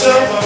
So